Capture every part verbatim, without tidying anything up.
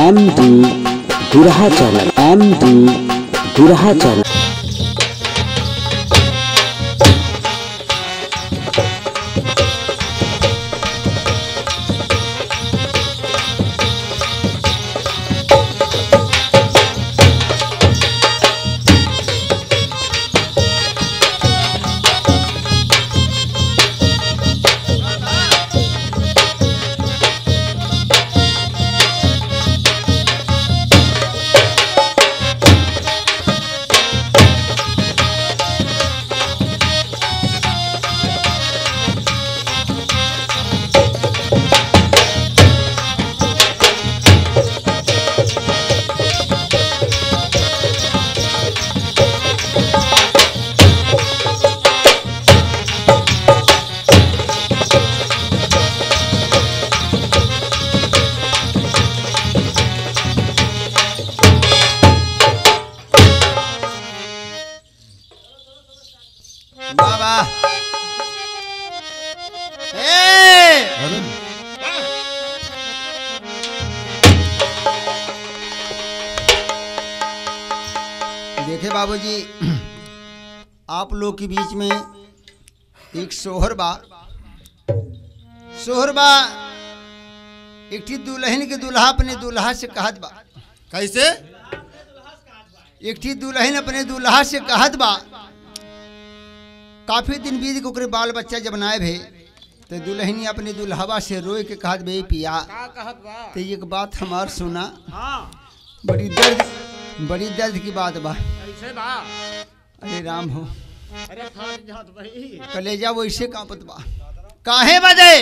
MD Birha channel, MD Birha channel. बाबा देखे बाबूजी, आप लोग के बीच में एक सोहर बा, सोहर बा एक थी दुल्हन के दुल्हा अपने दुल्हा से कहत बा। कैसे? एक थी दुल्हन अपने दुल्हा से कहत बा, काफ़ी दिन बीत के बाल बच्चा जब नाय भे तो दुल्हनी अपने दुल्हावा से रोए के कहत बे, पिया तो एक बात हमार सुना। बड़ी दर्द बड़ी दर्द की बात बा। अरे राम हो, कलेजा वैसे कांपत बा। काहे बजे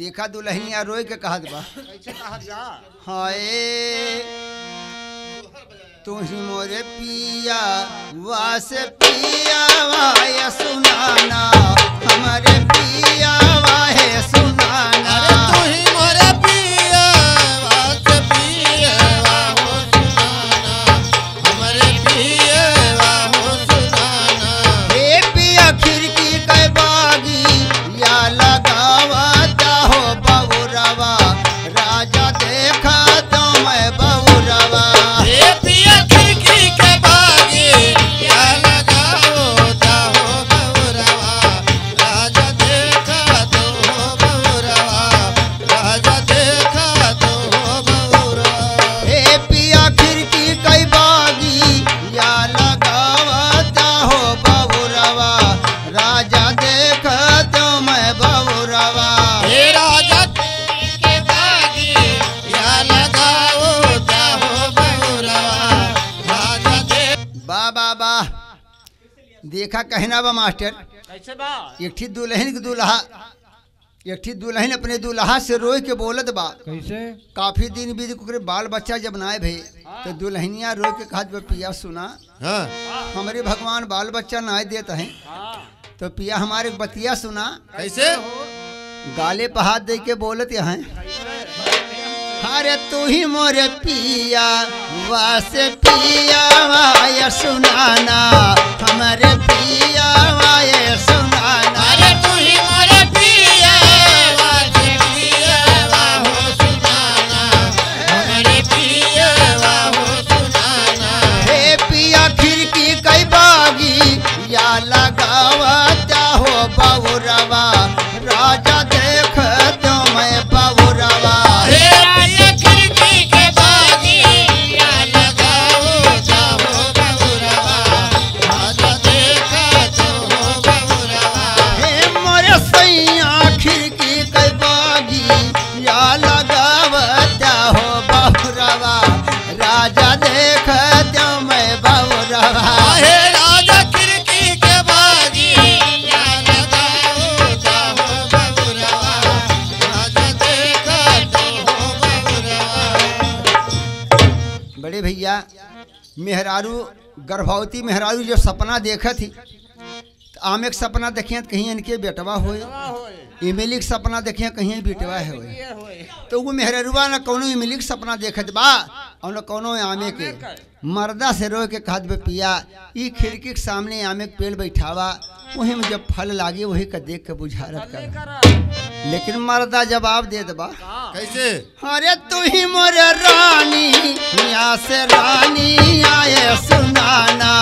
देखा दुल्हनिया रोए के कहत बा, हाय तू ही मोरे पिया वासे पिया वाया सुनाना, हमारे पिया वाहे सुनाना। देखा कहना बा मास्टर, एक थी दुल्हन के दुल्हा एक थी दुल्हन अपने दुल्हा से रोए के बोलत बा। कैसे? काफी दिन बीत के बाल बच्चा जब नाय भे तो दुल्हनिया रोए के कहत बा, पिया सुना हमरे भगवान बाल बच्चा नाय देता है तो पिया हमारे बतिया सुना। कैसे? गाले पे हाथ दे के बोलत यहाँ, अरे तू ही मोरे पिया वासे पिया वाया सुनाना, हमारे पिया वाया सुनाना। अरे तू ही मोरे पिया वासे पिया वाहो सुनाना, हमारे पिया वाहो सुनाना। हे पिया खिड़की कई बागी या लगावा चाहो बाबूरावा, राजा देख तो मैं बाबूरावा। बड़े भैया मेहरारू गर्भवती मेहरारू जो सपना देखा थी आम एक सपना देखिए कहीं इनके बेटवा होए इमेलिक सपना देखिए कहीं बेटवा है तो वो मेहरारूबा न कोनो इमेलिक सपना देखत बा और न कोनो आमे के मर्दा से रो के खाद पे पिया ई खिड़की के सामने आमे के पेड़ बैठावा वही में जब फल लागे वही का देख के बुझारत कर लेकिन मर्दा जवाब दे दबा कैसे अरे तू ही मोर रानी यहाँ से रानी आए सुनाना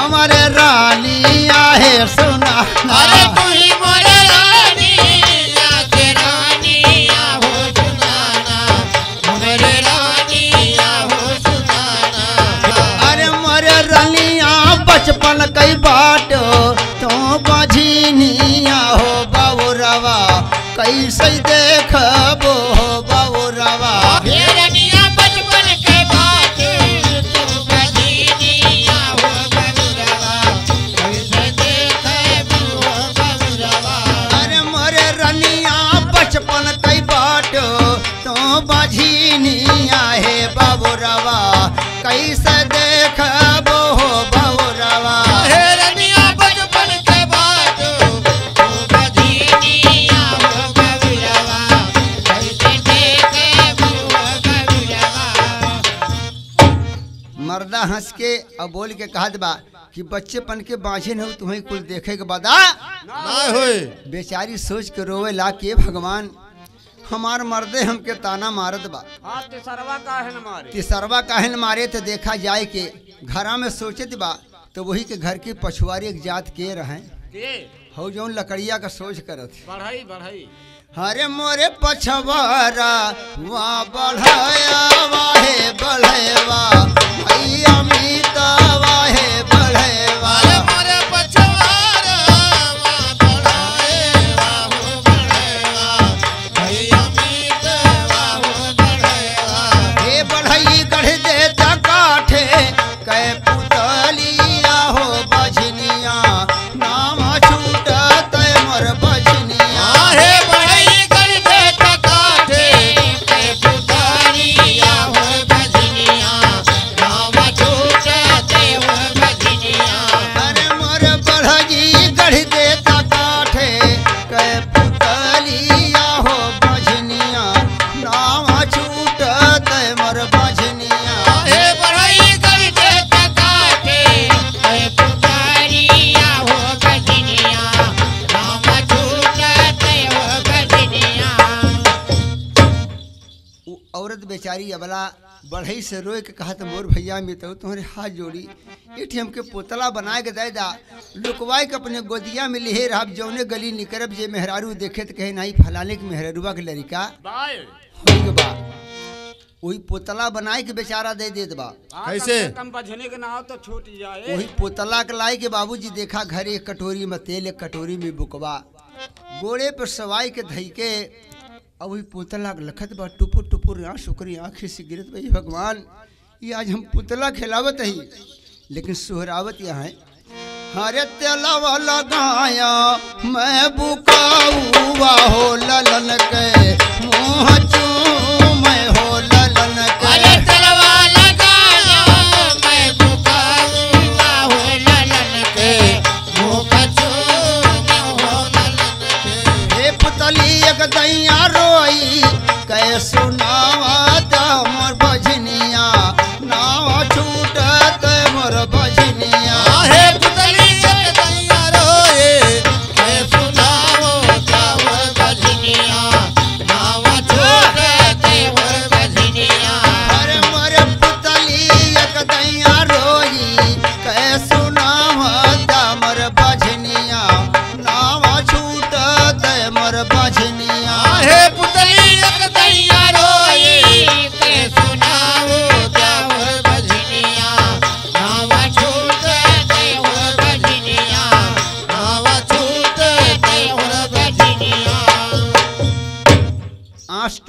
हमारे रानी आए सुनाना तू ही मोर बचपन कई बाट तो बझिनिया हो बाबूरावा कैसे देखबो हो बाबूरावा बेरनिया बचपन के बाट तो बझिनिया हो बाबूरावा कैसे देखबो हो बाबूरावा अरे मोरे रनिया बचपन कई बाट तो बझिनिया है बाबूरावा कैसे देखबो हो मर्दा हंस के अब बोल के कहा दबा कि बच्चेपन के बाँझे न हो तुम्हें कुछ देखे के बाद बेचारी सोच के रोवे ला के भगवान हमार मर्दे हमके ताना मारत बा तिसरवा काहे न मारे तिसरवा काहे न मारे तो देखा जाए के घरा में सोचत बा तो वही के घर की पछुआरी एक जात के रहें हो जो लकड़िया का सोच करत बढ़ाई बढ़ाई हरे मोरे पछवारा वा बढ़ाया वाहे बढ़ेवा आई अमिता वाहे बढ़ेवा मोरे पछवारा वा बढ़ाया हो बढ़ेवा आई अमिता हो बढ़ेवा हे बढ़ई गढ़ देता काठे कै पुतलिया हो बझनिया नाम छूटा तै मोर बझनिया हे बेचारी अबला बढ़ई से रोए के कहा तो मोर भैया में तो तुम्हारे हाथ जोड़ी इठी हमके पोतला बनाए के दे दा लुकवाए के अपने गोदिया में लिहे रहब जौने गली निकरब जे मेहरारू देखे तो कहे नाई फलाने के मेहरारूबा के लड़का वही पोतला बनाए के बेचारा दे देत बा कैसे कम बझने के ना हो तो छूट जाए वही पोतला के लाई के बाबूजी देखा घर एक कटोरी में तेल एक कटोरी में बुकवा गोड़े पर सवाई के धई के अब वही पुतला लखत बा टुपुर टुपुर यहाँ शुक्रिया आँखें से गिरत भाई भगवान ये आज हम पुतला खिलावत ही लेकिन सोहरावत यहाँ है हरे तेला वाला गाया मैं बुकाऊवा हो ललन के मोह चूम हो ललन के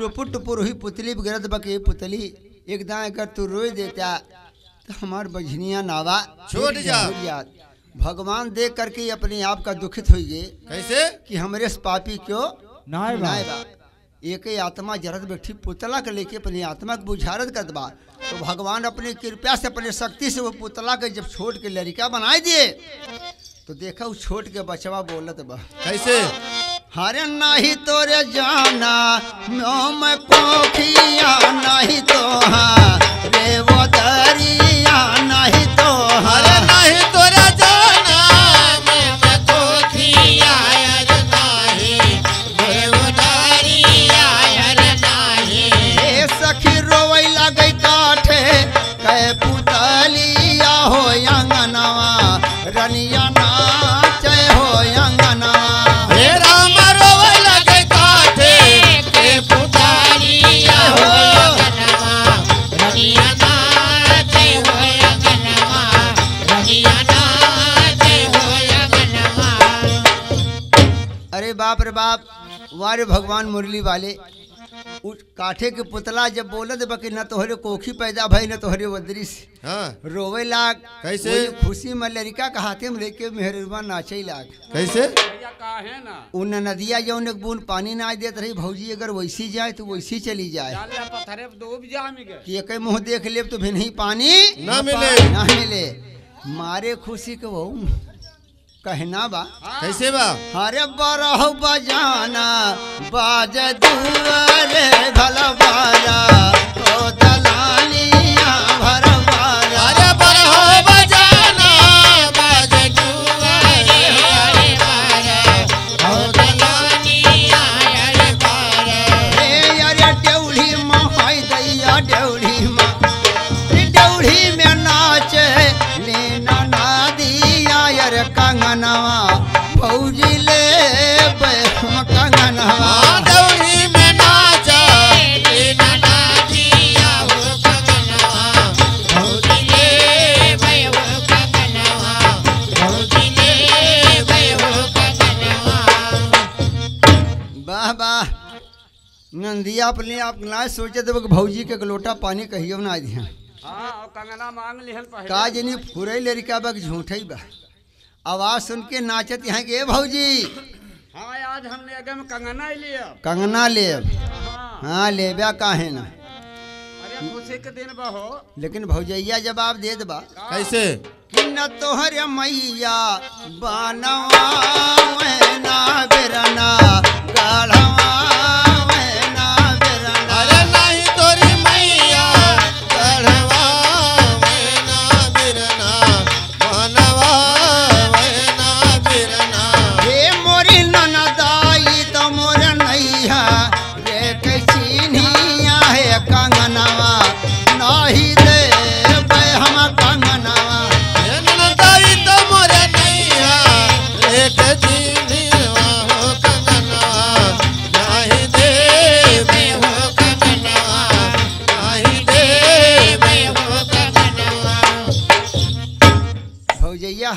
टुपुर टुपुर हुई पुतली गिरत बके पुतली एकदा अगर तू रोई देता तो हमार बझनिया नावा छोड़ जा भगवान देख करके अपने आप का दुखित हुई कैसे कि हमरे पापी क्यों नाय बा एक आत्मा जरत बैठी पुतला के लेके अपनी आत्मा के बुझारत करत बा तो भगवान अपनी कृपा से अपनी शक्ति से वो पुतला के जब छोट के लड़का बनाए दिए तो देखा वो छोट के बचवा बोलत बा कैसे हरे नहीं तोरे जाना मैं पोखिया नहीं तो हाँ रे वो दरिया नहीं तो हरे नहीं तोरे बाप रे बाप वारे भगवान मुरली वाले उस काठे के पुतला जब बोलत बाकी न तोहरे कोखी पैदा भाई न तोहरे वदरी से हाँ। रोवे लाग कैसे खुशी में लड़का का हाथे में लेके मेहरबान नाचे लाग कैसे उन नदिया जो उन्हें बूंद पानी ना देत रही भौजी अगर वैसी जाए तो वैसी चली जाए कि एक मुँह देख ले तो भी नहीं पानी ना मिले ना मिले मारे खुशी के बहु कहना बा कैसे बा हरे बरहु बजाना बाज दुआरे भला बारा तो दलालिया भर बारा हरे बरहु बजाना बाज दुआरे हरे बारा तो दलालिया हरे बारा रे अरे डेउढ़ी मां हाय दैया डेउढ़ी मां डेउढ़ी में नाचे लेना नादिया यार कंगन भौजिले दौड़ी में नाचा वाह वाह नंदिया अपने आप ना सोचे तो भौजी के लोटा पानी कहियो ना दिया कंगना मांग लिहल फुरई लड़का बक झूठई बा आवाज सुन के नाचत यहाँ के भौजी हाँ आज हमने आगे में कंगना लिया कंगना ले हाँ ले ब्या काहे ना अरे खुशी के दिन बा हो लेकिन भौजैया जवाब दे दबा कैसे कि न तोहरे मैया बनवा में ना बिरना गाढ़वा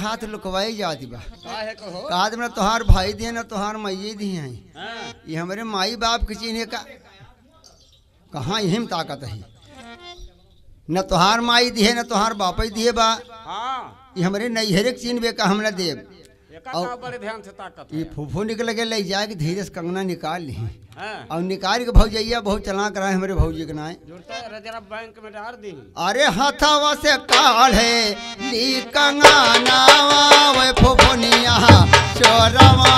हाथ लुकवाई जाती बा कहा ना तोहार भाई दिए ना तोहार माइये दी हैं ये हमारे माई बाप के चिन्ह का कहाँ यही ताकत है न तोहार माई दिए न तोहार बाप दिए बा ये हमारे नैहरे के चिन्ह का हमने देव और ये फूफू निकल के ले जाए कि धीरे से कंगना निकाल ली और निकाल के भौजैया बहुत चला कराए हमारे भौजी के नाए बैंक में डाल दी अरे हथवा से काढ़े ली कंगना वे फुफुनिया चोरवा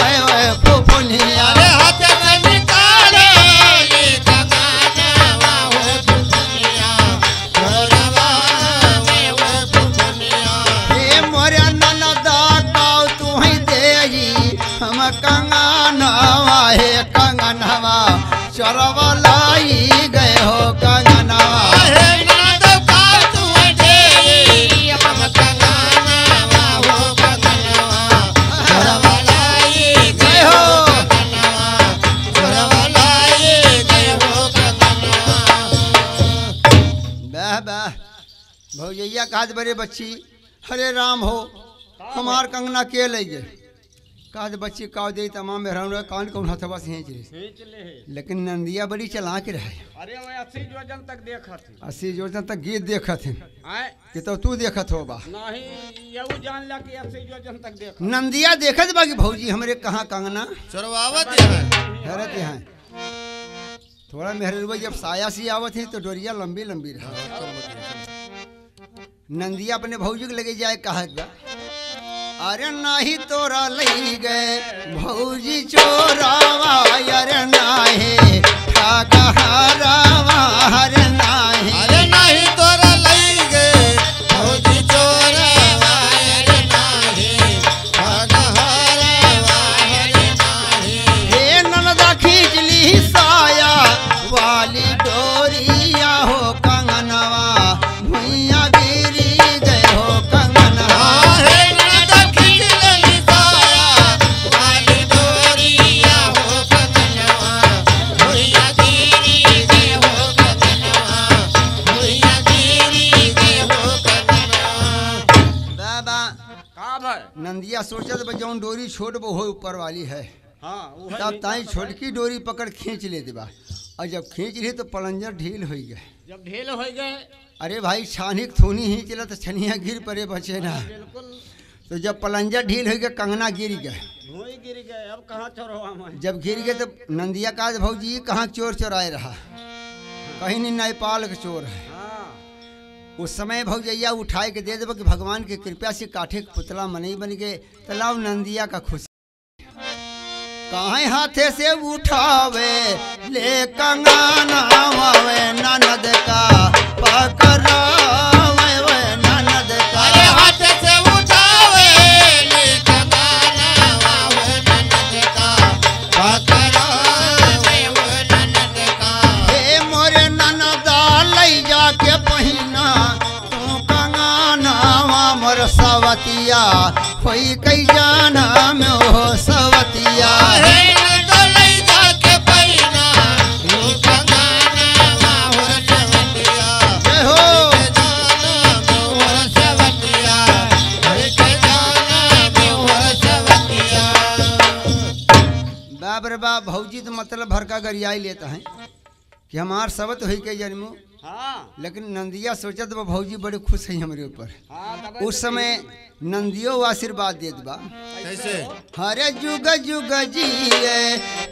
वे वे फुफुनिया अरे हाथ भौजैया कहत बड़े बच्ची हरे राम हो हमार कंगना के ले गए कहत बच्ची का दे तमाम कौन कौन हथवा खींच ले लेकिन नंदिया बड़ी चला के रहे अरे अस्सी जोजन तक देखत अस्सी जोजन तक गीत देखत कि तो तू देखत हो बा नहीं यहू जान ला कि अस्सी जोजन तक देखत नंदिया देखत बा कि भौजी हमरे कहां कंगना चोरवावत है हरत है थोड़ा मेहरबा जब साया सी आवत है तो डोरिया लंबी लंबी रहा। नंदिया अपने भौजी के लगे जाए कहा जा। अरे नाही तोरा लई गए भौजी चोरावा, अरे नाही का कहरावा, अरे नाही अरे नाही तोरा लई गए भौजी चोरावा, अरे नाही का कहरावा, अरे नाही हे ननदा खींच ली साया वाली डोरिया हो कंगनवा भुइया गिरी गए हो कंगनवा। नंदिया सोचत बा जौन डोरी छोट बो हो ऊपर वाली है, हाँ, तब ताई छोटकी डोरी पकड़ खींच ले देबा और जब खींच ली तो पलंजर ढील हो गए। जब ढील हो गए अरे भाई छानी थूनी ही चला तो छनिया गिर पड़े बचे ना, तो जब पलंजर ढील हो गया कंगना गिर गए गिर गए। अब कहाँ चोर जब गिर गए तो नंदिया का भौजी कहाँ चोर चोराए रहा, कहीं नहीं नेपाल का चोर है। उस समय भौजैया उठाए के दे देव कि भगवान के कृपया से काठे के पुतला मनई बन गए। तलाव नंदिया का खुश कहे हाथे से उठावे ले कंगना वे ननद का पकड़ावे वे ननद का, हाथे से उठावे ले कंगना वे ननद का पकड़ावे वे ननद का। हे मोरे ननदा लई जाके पहिना तू कंगना मोर सवतिया कोई कई जाना में हो सवतिया। बाप भौजी तो मतलब भरका गरियाई लेता है कि हमार सवत हुई के जन्मो, हाँ। लेकिन नंदिया सोचा तो भौजी बड़े खुश है हमारे ऊपर, हाँ। उस समय नंदियों आशीर्वाद देत बा कैसे, हरे जुग जुग जिए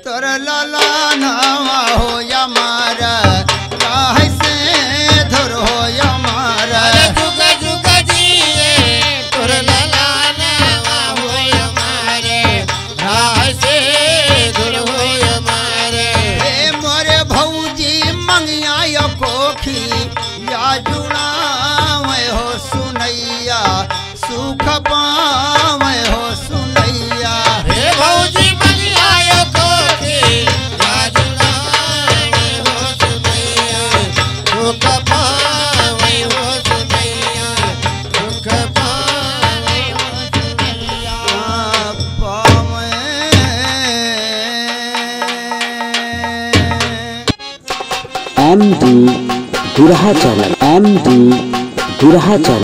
तोर लाला नावा हो या मारा काहे से धर हो या मारा, जुग जुग जिए तोर लाला नावा हो या मारे काहे से धर हो या मारे। ए मोरे भौजी मंगिया या कोखी या जुड़ा मैं हो सुनैया सुख पावे हो सुनैया। हे भौजी मंगिया यो कोठी राजनाय हो सुनैया सुख पावे हो सुनैया सुख पावे हो सुनैया पावे। MD Birha channel, MD Birha channel.